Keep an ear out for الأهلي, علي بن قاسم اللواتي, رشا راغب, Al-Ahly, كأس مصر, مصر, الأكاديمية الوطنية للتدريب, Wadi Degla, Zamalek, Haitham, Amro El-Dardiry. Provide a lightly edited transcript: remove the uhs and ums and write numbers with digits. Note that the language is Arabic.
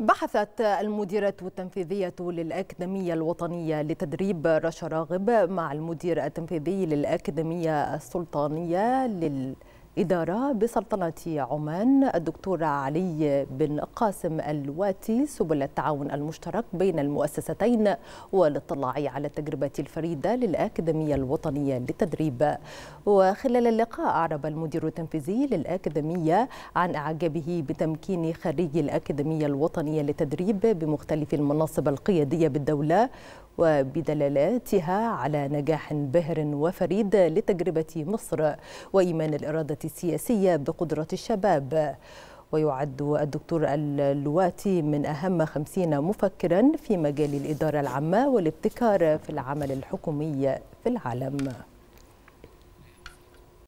بحثت المديرة التنفيذية للأكاديمية الوطنية لتدريب رشا راغب مع المدير التنفيذي للأكاديمية السلطانية للإدارة بسلطنة عمان الدكتور علي بن قاسم اللواتي سبل التعاون المشترك بين المؤسستين والاطلاع على التجربة الفريدة للأكاديمية الوطنية للتدريب. وخلال اللقاء أعرب المدير التنفيذي للأكاديمية عن إعجابه بتمكين خريجي الأكاديمية الوطنية للتدريب بمختلف المناصب القيادية بالدولة وبدلالاتها على نجاح باهر وفريد لتجربة مصر وإيمان الإرادة السياسية بقدرة الشباب. ويعد الدكتور اللواتي من أهم 50 مفكرا في مجال الإدارة العامة والابتكار في العمل الحكومي في العالم.